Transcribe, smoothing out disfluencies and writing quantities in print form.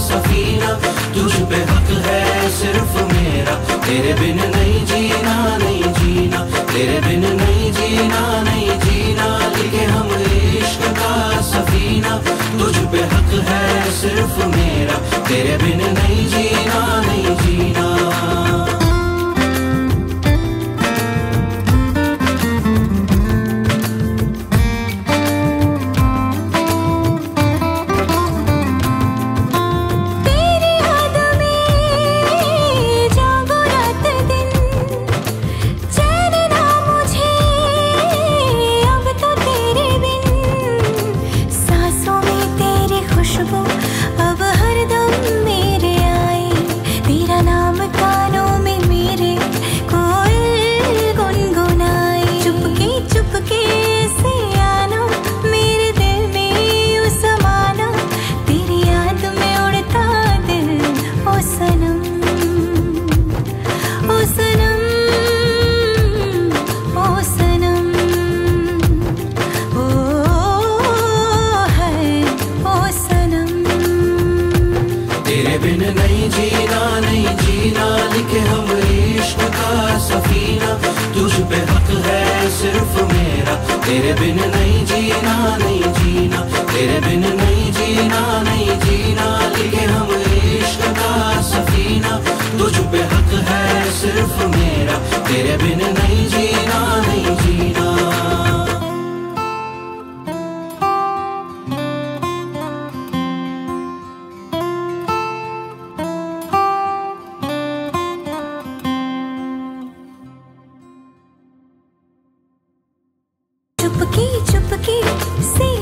सफीना, तुझ पे हक है सिर्फ मेरा, तेरे बिन नहीं जीना नहीं जीना, तेरे बिन नहीं जीना नहीं जीना, लिखे हम इश्क का सफीना, तुझ पे हक है सिर्फ मेरा, तेरे बिन नहीं जीना नहीं जीना। लिखे हम इश्क का सफीना, तुझ पे हक है सिर्फ मेरा, तेरे बिन नहीं जीना नहीं जीना, तेरे बिन नहीं जीना नहीं जीना, लिखे हम इश्क का सफीना, तुझ पे हक है सिर्फ मेरा, तेरे बिन नहीं जीना नहीं जीना। चुपके चुपके से